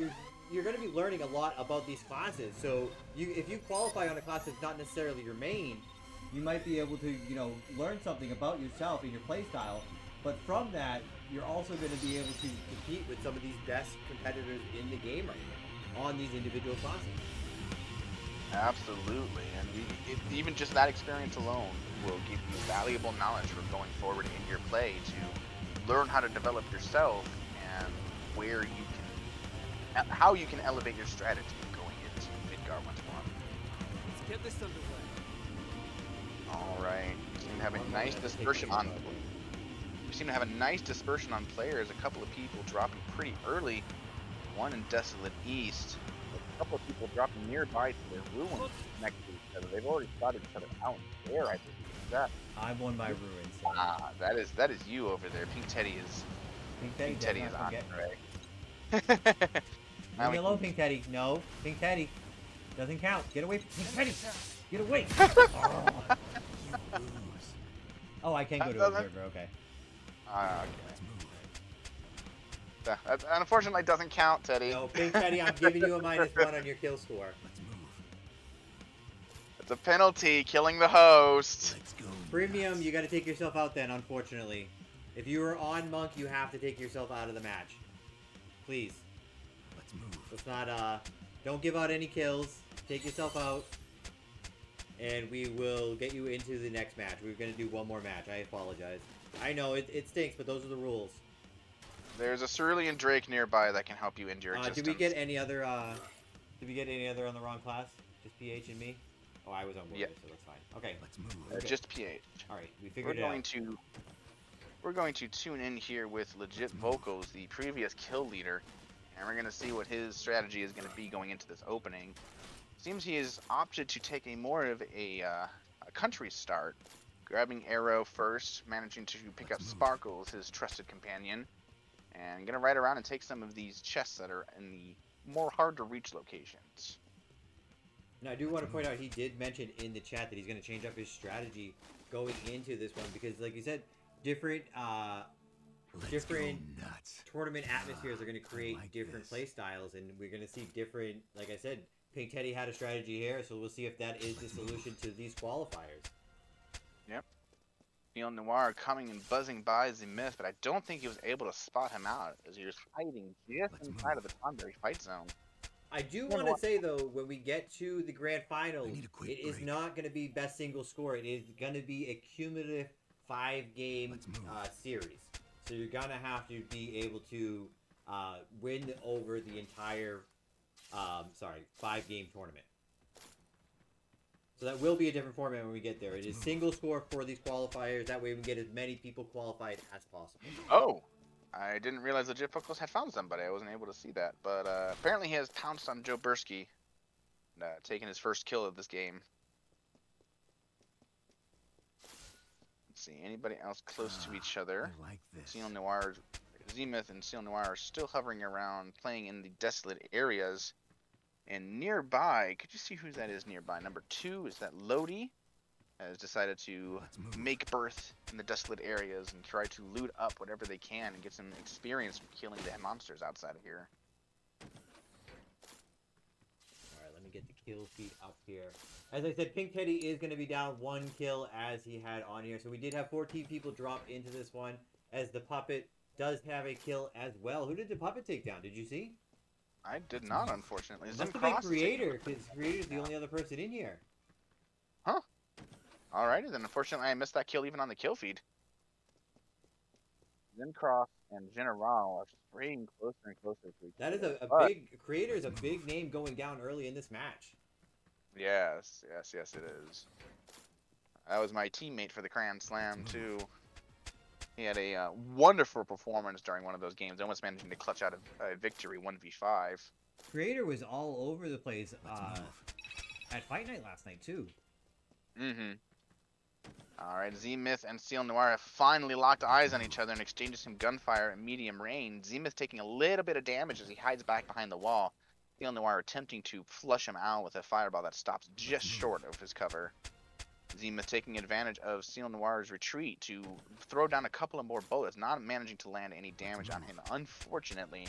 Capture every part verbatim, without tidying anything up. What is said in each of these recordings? you're you're going to be learning a lot about these classes. So you, if you qualify on a class that's not necessarily your main, you might be able to, you know, learn something about yourself and your playstyle. But from that, you're also going to be able to compete with some of these best competitors in the game right now on these individual classes. Absolutely, and it, even just that experience alone will give you valuable knowledge for going forward in your play to learn how to develop yourself and where you can, how you can elevate your strategy going into Midgar once more. Let's get this underway. All right, we seem to have a nice dispersion on. We seem to have a nice dispersion on players. A couple of people dropping pretty early. One in Desolate East. A couple of people dropping nearby to their ruins next to each other. They've already started each other out there. I think that. I've won my ruins. So. Ah, that is that is you over there. Pink Teddy is. Pink Teddy, Pink Teddy is on right. Leave me alone, Pink Teddy. No, Pink Teddy doesn't count. Get away, Pink Teddy. Get away. Oh. Oh, I can't go to observer. Okay. Uh, okay. That unfortunately doesn't count, Teddy. No, Pink Teddy, I'm giving you a minus one on your kill score. Let's move. It's a penalty, killing the host. Let's go. Premium, you got to take yourself out then, unfortunately. If you were on Monk, you have to take yourself out of the match. Please. Let's move. Let's not, uh, don't give out any kills. Take yourself out. And we will get you into the next match. We're going to do one more match. I apologize. I know, it, it stinks, but those are the rules. There's a Cerulean Drake nearby that can help you end your existence. Uh, did we get any other, uh, did we get any other on the wrong class? Just P H and me? Oh, I was on board, yeah. So that's fine. Okay. Let's move. Okay. Uh, just P H. Alright, we figured we're it going out. To, we're going to tune in here with Legit Vocals, the previous kill leader, and we're going to see what his strategy is going to be going into this opening. Seems he has opted to take a more of a, uh, a country start. Grabbing Arrow first, managing to pick up Sparkles, his trusted companion, and gonna ride around and take some of these chests that are in the more hard-to-reach locations. Now, I do want to point out he did mention in the chat that he's gonna change up his strategy going into this one because, like you said, different uh, different tournament atmospheres are gonna create like different play styles, and we're gonna see different. Like I said, Pink Teddy had a strategy here, so we'll see if that is the solution to these qualifiers. Yep. Neon Noir coming and buzzing by Zemyth, but I don't think he was able to spot him out as he was hiding just Let's inside move. of the Tonberry fight zone. I do want to say, though, when we get to the grand finals, it break. is not going to be best single score. It is going to be a cumulative five-game uh, series. So you're going to have to be able to uh, win over the entire, um, sorry, five-game tournament. So that will be a different format when we get there. It is single score for these qualifiers. That way we can get as many people qualified as possible. Oh, I didn't realize that Jipfuckles had found somebody. I wasn't able to see that. But uh, apparently he has pounced on Joe Bursky, uh, taking his first kill of this game. Let's see, anybody else close uh, to each other? I like this. Ciel Noir, Zemyth and Ciel Noir are still hovering around, playing in the desolate areas. And nearby, could you see who that is nearby? Number two is that Lodi has decided to make birth in the desolate areas and try to loot up whatever they can and get some experience from killing the monsters outside of here. All right, let me get the kill feed up here. As I said, Pink Teddy is going to be down one kill as he had on here. So we did have fourteen people drop into this one as the Puppet does have a kill as well. Who did the Puppet take down? Did you see? I did not, unfortunately. It must have been Creator, because Creator's the only other person in here. Huh. Alrighty, then. Unfortunately, I missed that kill even on the kill feed. Zincroft and General are straying closer and closer to each other. That is a, a big... Creator's a big name going down early in this match. Yes, yes, yes, it is. That was my teammate for the Grand Slam, too. He had a uh, wonderful performance during one of those games, almost managing to clutch out a, a victory one v five. Creator was all over the place uh, at Fight Night last night, too. Mm-hmm. All right, Zemyth and Ciel Noir have finally locked eyes on each other and exchanged some gunfire at medium range. Zemyth taking a little bit of damage as he hides back behind the wall. Ciel Noir attempting to flush him out with a fireball that stops just short of his cover. Zemyth taking advantage of Ciel Noir's retreat to throw down a couple of more bullets, not managing to land any damage on him, unfortunately.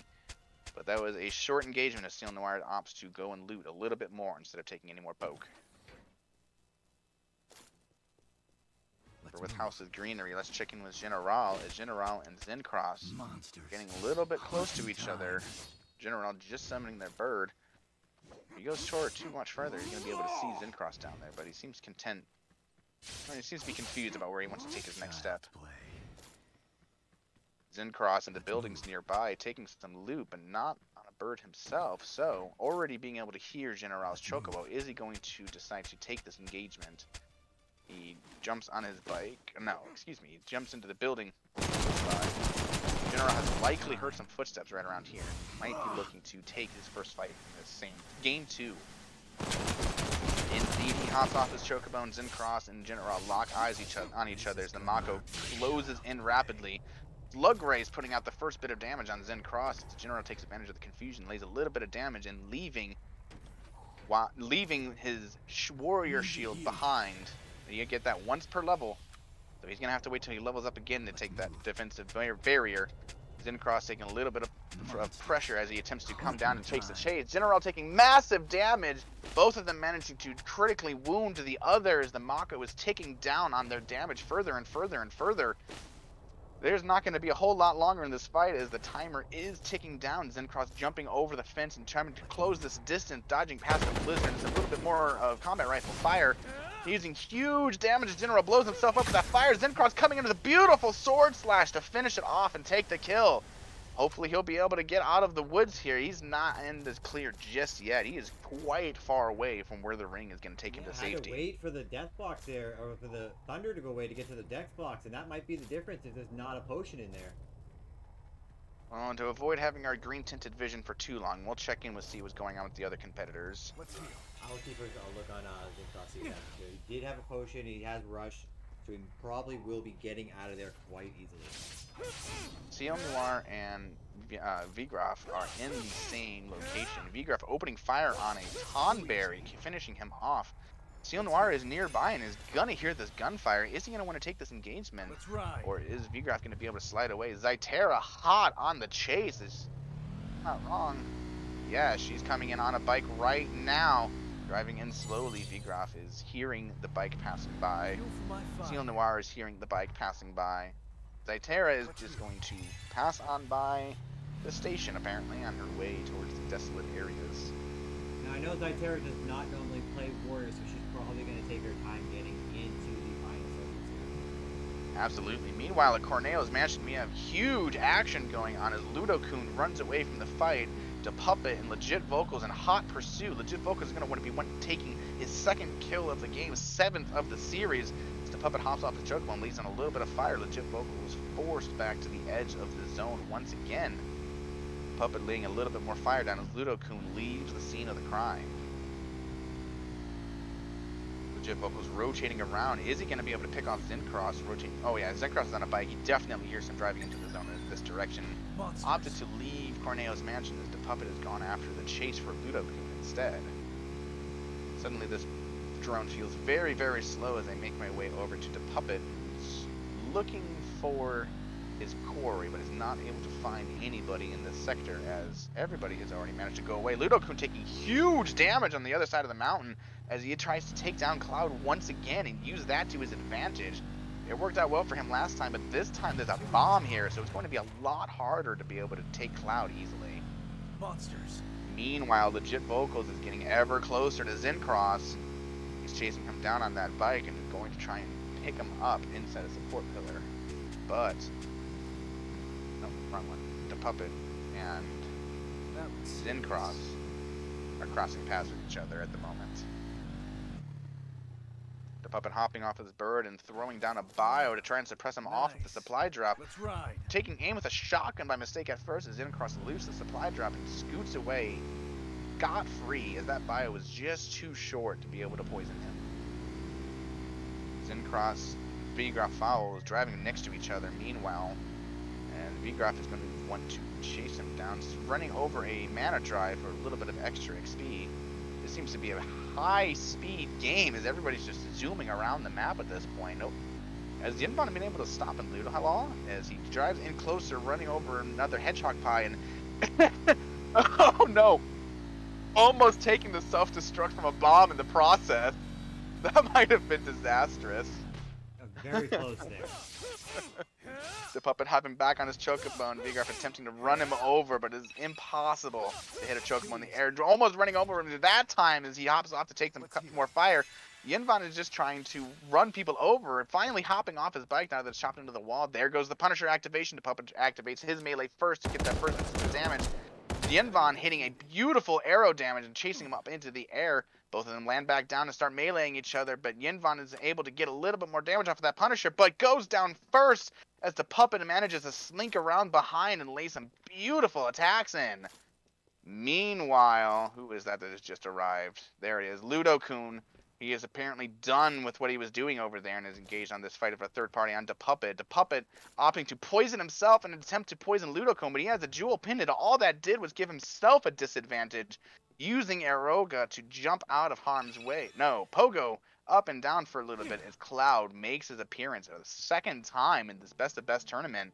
But that was a short engagement of Ciel Noir opts to go and loot a little bit more instead of taking any more poke. Let's with move. House of Greenery, let's check in with General. As General and Zincroft Monsters. Getting a little bit close to each other. General just summoning their bird. If he goes toward too much further, he's going to be able to see Zincroft down there, but he seems content. Well, he seems to be confused about where he wants to take his next step. Zincroft in the buildings nearby, taking some loot, but not on a bird himself. So, already being able to hear General's Chocobo, is he going to decide to take this engagement? He jumps on his bike. No, excuse me. He jumps into the building. Uh, General has likely heard some footsteps right around here. Might be looking to take his first fight in this same game two. Indeed, he hops off his Chocobo and Zincroft and General lock eyes each other, on each other as the Mako closes in rapidly. Slug Ray is putting out the first bit of damage on Zincroft. General takes advantage of the confusion, lays a little bit of damage, and leaving, while, leaving his warrior shield behind. You get that once per level, so he's gonna have to wait till he levels up again to take that defensive barrier. Zincroft taking a little bit of, of pressure as he attempts to come down and takes the chase. General taking massive damage, both of them managing to critically wound the other as the Mako is ticking down on their damage further and further and further. There's not going to be a whole lot longer in this fight as the timer is ticking down. Zincroft jumping over the fence and trying to close this distance, dodging past the blizzard. It's a little bit more of combat rifle fire. Using huge damage as General blows himself up with that fire. Zincroft coming into the beautiful sword slash to finish it off and take the kill. Hopefully he'll be able to get out of the woods here. He's not in the clear just yet. He is quite far away from where the ring is going to take yeah, him to safety. I had to wait for the death box there, or for the thunder to go away to get to the death box, and that might be the difference if there's not a potion in there. Well, and to avoid having our green-tinted vision for too long, we'll check in with see what's going on with the other competitors. Let's see. I'll keep a look on uh, Zincroft. See what happens here. He did have a potion. He has rush, so he probably will be getting out of there quite easily. Ciel Noir and uh, Vigruff are in the same location. Vigruff opening fire on a Tonberry, finishing him off. Ciel Noir is nearby and is gonna hear this gunfire. Is he gonna want to take this engagement, or is Vigruff gonna be able to slide away? Zaitera hot on the chase. Is not wrong. Yeah, she's coming in on a bike right now, driving in slowly. Vigruff is hearing the bike passing by. Ciel Noir is hearing the bike passing by. Zaitera is just going to pass on by the station, apparently on her way towards the desolate areas. Now I know Zaitera does not normally play warriors, so she's probably going to take her time getting into the final zone. Absolutely. Meanwhile, at Corneo's Mansion, we have huge action going on as Ludokun runs away from the fight to Puppet and Legit Vocals in hot pursuit. Legit Vocals is going to want to be one taking his second kill of the game, seventh of the series. As the Puppet hops off the Chocobo and leads on a little bit of fire, Legit Vocals was forced back to the edge of the zone once again. Puppet leading a little bit more fire down as Ludokun leaves the scene of the crime. Jipfuckles rotating around. Is he going to be able to pick off Zincroft? Rotating. Oh yeah, Zincroft is on a bike. He definitely hears him driving into the zone in this direction. Monsters. Opted to leave Corneo's Mansion as the Puppet has gone after the chase for Ludokun instead. Suddenly this drone feels very, very slow as I make my way over to the Puppet, looking for his quarry, but is not able to find anybody in this sector as everybody has already managed to go away. Ludokun taking huge damage on the other side of the mountain as he tries to take down Cloud once again and use that to his advantage. It worked out well for him last time, but this time there's a bomb here, so it's going to be a lot harder to be able to take Cloud easily. Monsters. Meanwhile, Legit Vocals is getting ever closer to Zincroft. He's chasing him down on that bike and is going to try and pick him up inside a support pillar. But no, wrong one. The Puppet and Zincroft are crossing paths with each other at the moment. The Puppet hopping off his bird and throwing down a bio to try and suppress him nice. Off of the supply drop. Let's ride. Taking aim with a shotgun by mistake at first as Zincroft loops the supply drop and scoots away got free as that bio was just too short to be able to poison him. Zincroft, Vigruff follows, driving next to each other meanwhile. And Vigruff is going to want to chase him down. He's running over a mana drive for a little bit of extra X P. This seems to be a high-speed game as everybody's just zooming around the map at this point. Nope. As Yinvon has been able to stop and loot a lot as he drives in closer, running over another Hedgehog Pie, and Oh no! Almost taking the self-destruct from a bomb in the process. That might have been disastrous. Very close there. The puppet hopping back on his Chocobo, and Vigruff attempting to run him over, but it's impossible to hit a Chocobo in the air. Almost running over him that time as he hops off to take some more fire. Yinvon is just trying to run people over and finally hopping off his bike now that's chopped into the wall. There goes the Punisher activation. The puppet activates his melee first to get that first instance of damage. Yinvon hitting a beautiful arrow damage and chasing him up into the air. Both of them land back down and start meleeing each other, but Yinvon is able to get a little bit more damage off of that Punisher, but goes down first as the puppet manages to slink around behind and lay some beautiful attacks in. Meanwhile, who is that that has just arrived? There it is, Ludokun. He is apparently done with what he was doing over there and is engaged on this fight of a third party on the puppet. The puppet opting to poison himself in an attempt to poison Ludokun, but he has a jewel pin, and all that did was give himself a disadvantage, using Aeroga to jump out of harm's way. No, Pogo up and down for a little bit as Cloud makes his appearance for the second time in this best of best tournament,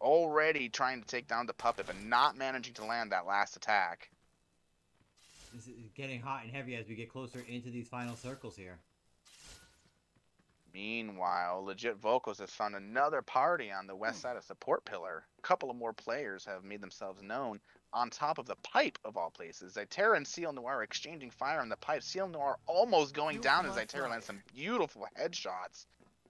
already trying to take down the puppet but not managing to land that last attack. This is getting hot and heavy as we get closer into these final circles here. Meanwhile, Legit Vocals has found another party on the west side of Support Pillar. A couple of more players have made themselves known on top of the pipe, of all places. Zaitera and Ciel Noir exchanging fire on the pipe. Ciel Noir almost going down as Zaitera lands some beautiful headshots,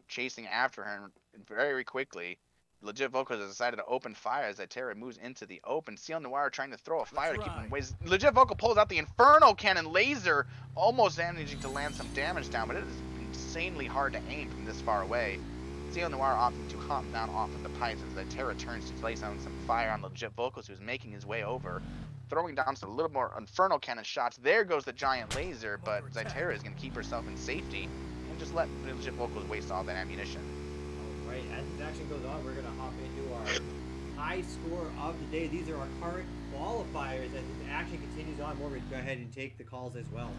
chasing after her very quickly. Legit Vocals has decided to open fire as Zaitera moves into the open. Ciel Noir trying to throw a fire Let's to keep him away. Legit Vocal pulls out the Inferno cannon laser, almost managing to land some damage down, but it is insanely hard to aim from this far away. Ciel Noir opting to hop down off of the pipes as Zaitera turns to place down some fire on Legit Vocals, who's making his way over, throwing down some little more Inferno cannon shots. There goes the giant laser, but Zaitera is going to keep herself in safety and just let Legit Vocals waste all that ammunition. All right, as this action goes on, we're going to hop into our high score of the day. These are our current qualifiers. As this action continues on, Morgan, go ahead and take the calls as well.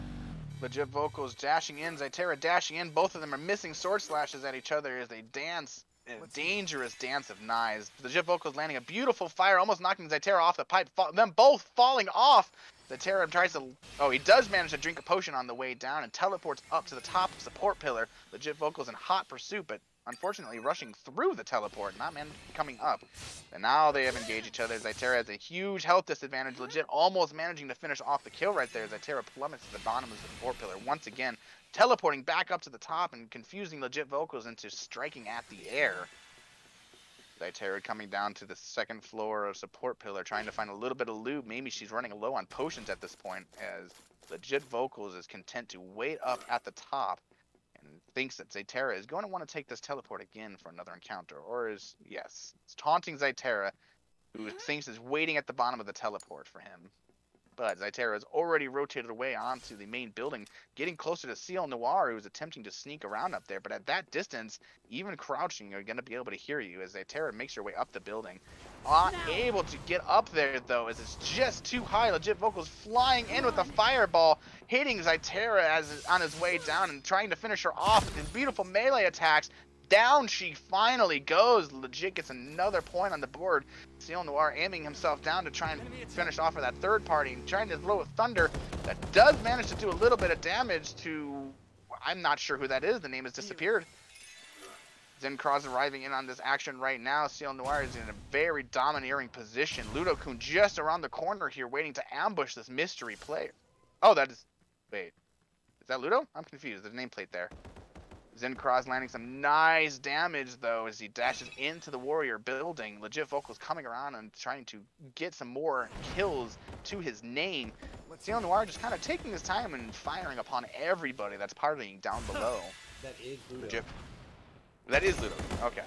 Legit Vocals dashing in, Zaitera dashing in. Both of them are missing sword slashes at each other as they dance a dangerous dance of knives. Legit Vocals landing a beautiful fire, almost knocking Zaitera off the pipe. Fa them both falling off. Zaitera tries to... Oh, he does manage to drink a potion on the way down and teleports up to the top of Support Pillar. Legit Vocals in hot pursuit, but unfortunately rushing through the teleport, not man coming up. And now they have engaged each other. Zaitera has a huge health disadvantage. Legit almost managing to finish off the kill right there. Zaitera plummets to the bottom of the Support Pillar once again, teleporting back up to the top and confusing Legit Vocals into striking at the air. Zaitera coming down to the second floor of Support Pillar, trying to find a little bit of lube. Maybe she's running low on potions at this point, as Legit Vocals is content to wait up at the top and thinks that Zaitera is going to want to take this teleport again for another encounter, or is, yes, it's taunting Zaitera, who thinks is waiting at the bottom of the teleport for him. But Zaitera has already rotated away onto the main building, getting closer to Ciel Noir, who is attempting to sneak around up there. But at that distance, even crouching, you're going to be able to hear you as Zaitera makes her way up the building. Unable to get up there, though, as it's just too high. Legit Vocals flying in with a fireball, hitting Zaitera as on his way down and trying to finish her off with his beautiful melee attacks. Down she finally goes. Legit gets another point on the board. Ciel Noir aiming himself down to try and finish off of that third party and trying to blow a thunder that does manage to do a little bit of damage to... I'm not sure who that is. The name has disappeared. Zincroft arriving in on this action right now. Ciel Noir is in a very domineering position. Ludokun just around the corner here waiting to ambush this mystery player. Oh, that is... Wait. Is that Ludo? I'm confused. There's a nameplate there. Zincroft landing some nice damage, though, as he dashes into the warrior building. Legit Vocals coming around and trying to get some more kills to his name. Ciel Noir just kind of taking his time and firing upon everybody that's partying down below. That is Ludo. Legit. That is Ludo. Okay.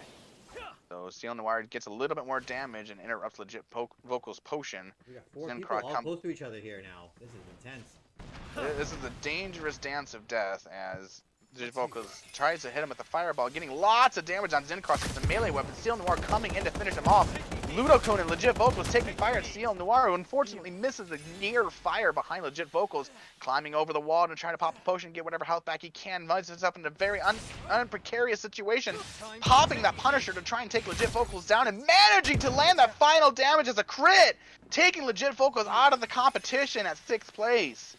So Ciel Noir gets a little bit more damage and interrupts Legit Vocals' potion. We got four Zincroft people all close to each other here now. This is intense. This is a dangerous dance of death as... Legit Vocals tries to hit him with the fireball, getting lots of damage on Zincroft with the melee weapon. Ciel Noir coming in to finish him off. Ludokun and Legit Vocals taking fire at Ciel Noir, who unfortunately misses the near fire behind Legit Vocals, climbing over the wall to try to pop a potion, get whatever health back he can. Muzzes up in a very un unprecarious situation, popping that Punisher to try and take Legit Vocals down and managing to land that final damage as a crit, taking Legit Vocals out of the competition at sixth place.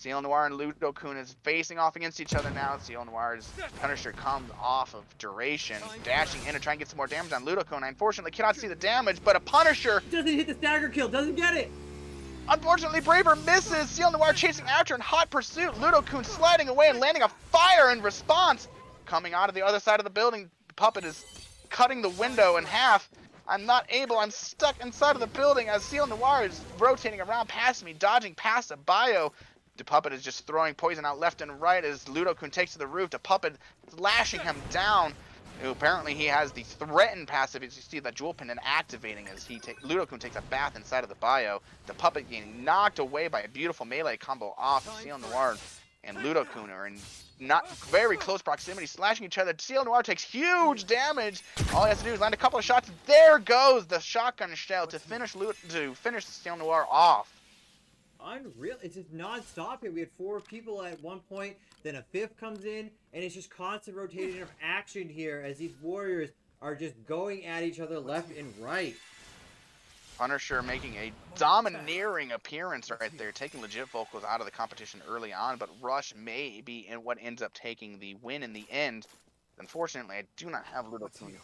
Ciel Noir and Ludokun is facing off against each other now. Ciel Noir's Punisher comes off of duration, dashing in to try and get some more damage on Ludokun. I unfortunately cannot see the damage, but a Punisher doesn't hit the stagger kill, doesn't get it. Unfortunately, Braver misses. Ciel Noir chasing after in hot pursuit. Ludokun sliding away and landing a fire in response. Coming out of the other side of the building, the puppet is cutting the window in half. I'm not able, I'm stuck inside of the building as Ciel Noir is rotating around past me, dodging past a bio. The puppet is just throwing poison out left and right as Ludokun takes to the roof. The puppet lashing him down. Apparently he has the threatened passive, as you see that Jewel Pin and activating as he ta Ludokun takes a bath inside of the bio. The puppet getting knocked away by a beautiful melee combo off. Ciel Noir and Ludokun are in not very close proximity, slashing each other. Ciel Noir takes huge damage. All he has to do is land a couple of shots. There goes the shotgun shell to finish Lu to finish Ciel Noir off. Unreal, it's just non-stop here. We had four people at one point, then a fifth comes in, and it's just constant rotation of action here as these warriors are just going at each other left and right. Punisher making a domineering appearance right there, taking Legit Vocals out of the competition early on, but Rush may be in what ends up taking the win in the end. Unfortunately, I do not have Ludokun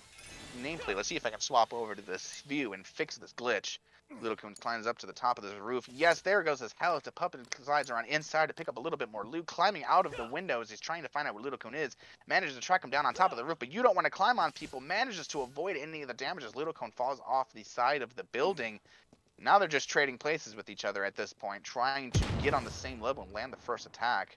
nameplate. Let's see if I can swap over to this view and fix this glitch. Ludokun climbs up to the top of this roof. Yes, there goes his health. The puppet slides around inside to pick up a little bit more loot. Climbing out of the window as he's trying to find out where Ludokun is. Manages to track him down on top of the roof, but you don't want to climb on people. Manages to avoid any of the damage as Ludokun falls off the side of the building. Now they're just trading places with each other at this point, trying to get on the same level and land the first attack.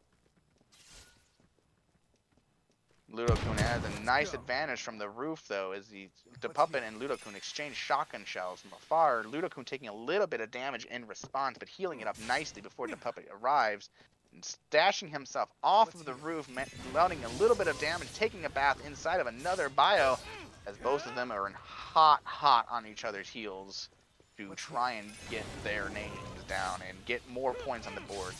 Ludokun has a nice advantage from the roof, though, as the, the puppet and Ludokun exchange shotgun shells from afar. Ludokun taking a little bit of damage in response, but healing it up nicely before the puppet arrives. And stashing himself off of the roof, landing a little bit of damage, taking a bath inside of another bio, as both of them are in hot, hot on each other's heels to try and get their names down and get more points on the board.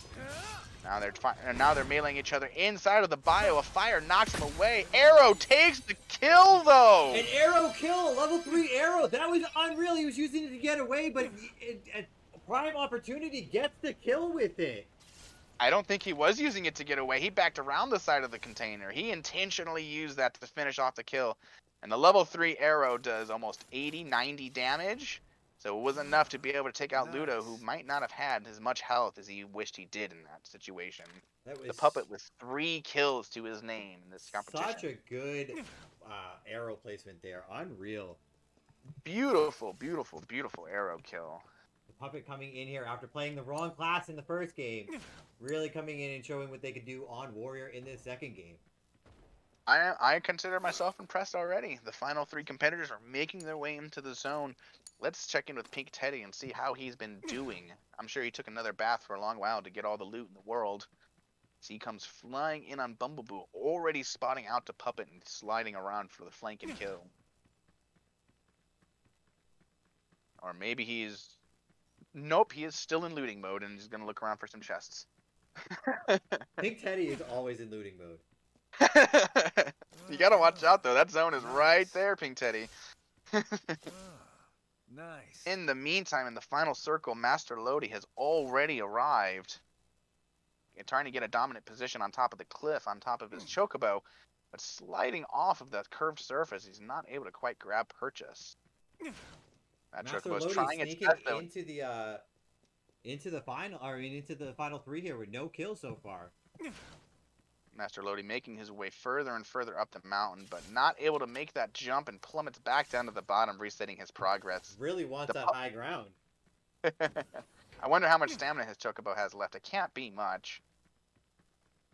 Now they're now they're meleeing each other inside of the bio. A fire knocks him away. Arrow takes the kill though. An arrow kill, level three arrow. That was unreal. He was using it to get away, but it, it, a prime opportunity gets the kill with it. I don't think he was using it to get away. He backed around the side of the container. He intentionally used that to finish off the kill. And the level three arrow does almost eighty, ninety damage. So it was enough to be able to take out nice. Ludo, who might not have had as much health as he wished he did in that situation. That was the puppet with three kills to his name in this competition. Such a good uh, arrow placement there. Unreal. Beautiful, beautiful, beautiful arrow kill. The puppet coming in here after playing the wrong class in the first game. Really coming in and showing what they could do on Warrior in this second game. I, I consider myself impressed already. The final three competitors are making their way into the zone. Let's check in with Pink Teddy and see how he's been doing. I'm sure he took another bath for a long while to get all the loot in the world. So he comes flying in on Bumbleboo, already spotting out the puppet and sliding around for the flank and kill. Or maybe he's... Nope, he is still in looting mode and he's going to look around for some chests. Pink Teddy is always in looting mode. You got to watch out, though. That zone is right there, Pink Teddy. Nice. In the meantime, in the final circle, Master Lodi has already arrived. And trying to get a dominant position on top of the cliff, on top of his Chocobo. But sliding off of that curved surface, he's not able to quite grab purchase. That Chocobo is trying its best, though. Into the, uh, into the final, I mean, into the final three here with no kill so far. Master Lodi making his way further and further up the mountain, but not able to make that jump and plummets back down to the bottom, resetting his progress. Really wants that high ground. I wonder how much stamina his Chocobo has left. It can't be much.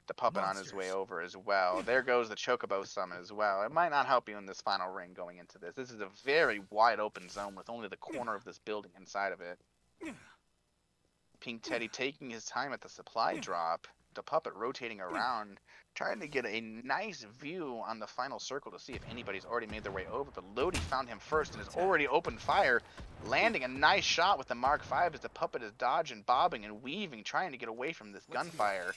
The puppet on his way over as well. There goes the Chocobo summon as well. It might not help you in this final ring going into this. This is a very wide open zone with only the corner of this building inside of it. Pink Teddy taking his time at the supply drop. the puppet rotating around, trying to get a nice view on the final circle to see if anybody's already made their way over. But Lodi found him first and has already opened fire, landing a nice shot with the Mark five as the puppet is dodging, bobbing, and weaving, trying to get away from this gunfire.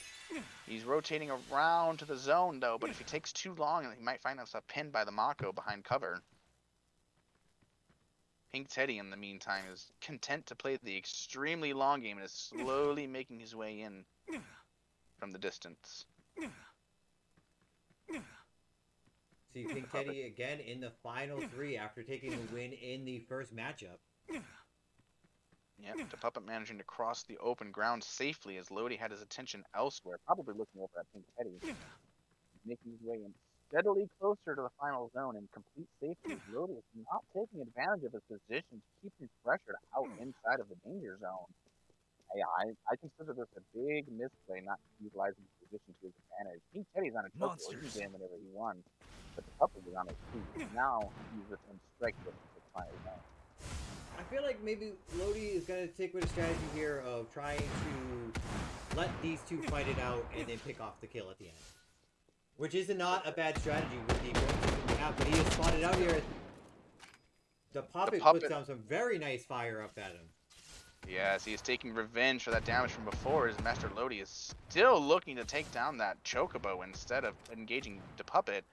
He's rotating around to the zone, though, but if he takes too long, he might find himself pinned by the Mako behind cover. Pink Teddy, in the meantime, is content to play the extremely long game and is slowly making his way in from the distance. See, Pink Teddy again in the final three after taking the win in the first matchup. Yep, the puppet managing to cross the open ground safely as Lodi had his attention elsewhere, probably looking over at Pink Teddy, making his way in. Steadily closer to the final zone in complete safety, Lodi is not taking advantage of his position to keep his pressure out inside of the danger zone. Hey, I, I consider this a big misplay not utilizing his position to his advantage. Pink Teddy's on a chocobo, he can whenever he wants, but the puppet is on his feet. Now he's within strike distance of the final zone. I feel like maybe Lodi is going to take with a strategy here of trying to let these two fight it out and then pick off the kill at the end. Which is not a bad strategy with the we have, but he is spotted out here. The puppet, the puppet puts down some very nice fire up at him. Yes, he is taking revenge for that damage from before, as Master Lodi is still looking to take down that Chocobo instead of engaging the puppet.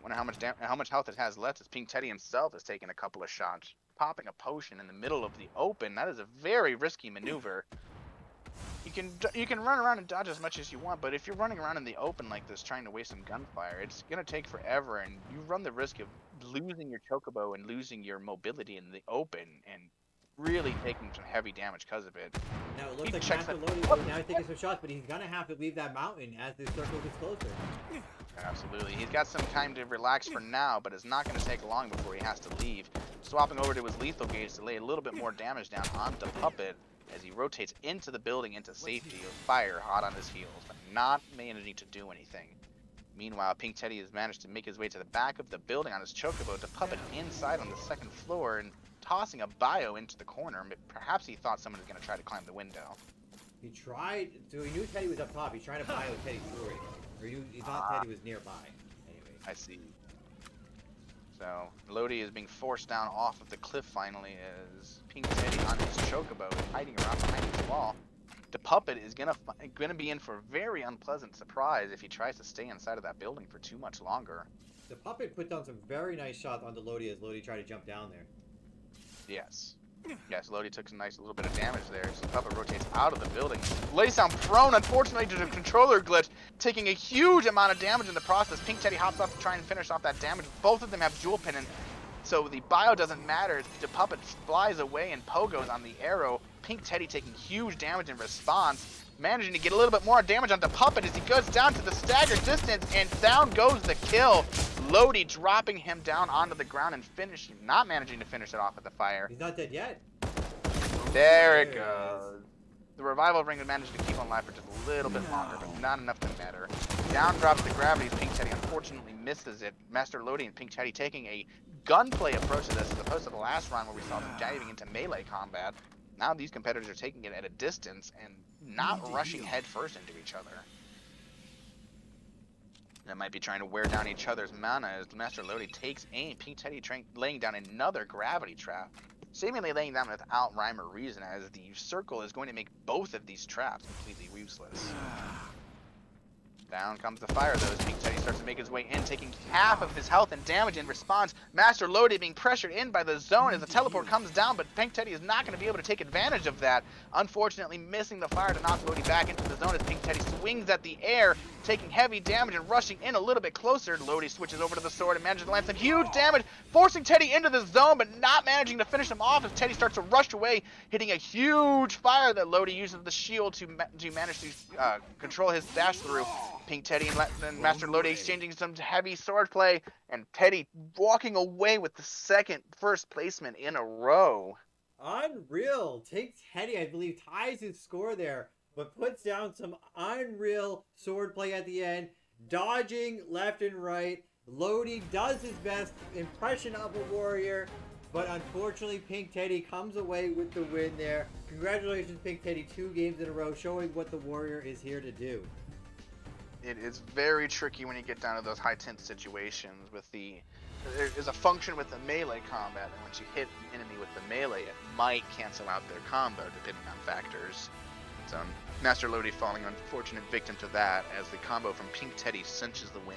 Wonder how much how much health it has left, as Pink Teddy himself has taken a couple of shots. Popping a potion in the middle of the open, that is a very risky maneuver. You can you can run around and dodge as much as you want, but if you're running around in the open like this trying to waste some gunfire, it's going to take forever, and you run the risk of losing your Chocobo and losing your mobility in the open, and really taking some heavy damage because of it. Now, it looks he like Master Lodi is now taking some shots, but he's going to have to leave that mountain as the circle gets closer. Absolutely. He's got some time to relax for now, but it's not going to take long before he has to leave. Swapping over to his lethal gauge to lay a little bit more damage down on the puppet, as he rotates into the building into safety with fire hot on his heels, but not managing to do anything. Meanwhile, Pink Teddy has managed to make his way to the back of the building on his Chocobo, to puppet inside on the second floor and tossing a bio into the corner. Perhaps he thought someone was going to try to climb the window. He tried, so he knew Teddy was up top. He tried to bio Teddy through it, or he, he thought ah, Teddy was nearby. Anyway, I see. So, Lodi is being forced down off of the cliff finally as Pink Teddy on his Chocobo is hiding around behind his wall. The puppet is gonna gonna be in for a very unpleasant surprise if he tries to stay inside of that building for too much longer. The puppet put down some very nice shots onto Lodi as Lodi tried to jump down there. Yes. Yes, Lodi took some nice little bit of damage there. So the puppet rotates out of the building. Lays down prone, unfortunately, due to the controller glitch, taking a huge amount of damage in the process. Pink Teddy hops up to try and finish off that damage. Both of them have Jewel Pin, and so the bio doesn't matter. The puppet flies away and Pogo's on the arrow. Pink Teddy taking huge damage in response, managing to get a little bit more damage on the puppet as he goes down to the staggered distance, and down goes the kill. Lodi dropping him down onto the ground and finishing, not managing to finish it off with the fire. He's not dead yet. There it goes. The revival ring would manage to keep on alive for just a little bit no. longer, but not enough to matter. Down drops the gravity. Pink Teddy unfortunately misses it. Master Lodi and Pink Teddy taking a gunplay approach to this, as opposed to the last round where we saw them diving into melee combat. Now these competitors are taking it at a distance and not Indeed. rushing headfirst into each other. That might be trying to wear down each other's mana as Master Lodi takes aim. Pink Teddy laying down another gravity trap, seemingly laying down without rhyme or reason, as the circle is going to make both of these traps completely useless. Down comes the fire, though, as Pink Teddy starts to make his way in, taking half of his health and damage in response. Master Lodi being pressured in by the zone as the teleport comes down, but Pink Teddy is not going to be able to take advantage of that. Unfortunately, missing the fire to knock Lodi back into the zone as Pink Teddy swings at the air, taking heavy damage and rushing in a little bit closer. Lodi switches over to the sword and manages to land some huge damage, forcing Teddy into the zone, but not managing to finish him off as Teddy starts to rush away, hitting a huge fire that Lodi uses the shield to, ma to manage to uh, control his dash through. Pink Teddy and, and Master Lodi exchanging some heavy sword play, and Teddy walking away with the second first placement in a row. Unreal. Take Teddy, I believe, ties his score there, but puts down some unreal sword play at the end, dodging left and right. Lodi does his best impression of a warrior, but unfortunately Pink Teddy comes away with the win there. Congratulations, Pink Teddy, two games in a row, showing what the warrior is here to do. It is very tricky when you get down to those high tense situations with the... There's a function with the melee combat, and once you hit an enemy with the melee, it might cancel out their combo, depending on factors. So, Master Lodi falling unfortunate victim to that, as the combo from Pink Teddy cinches the win.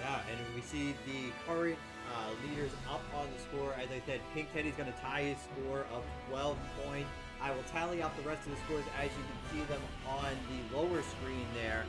Yeah, and we see the current uh, leaders up on the score. As I said, Pink Teddy's going to tie his score of twelve points. I will tally out the rest of the scores as you can see them on the lower screen there.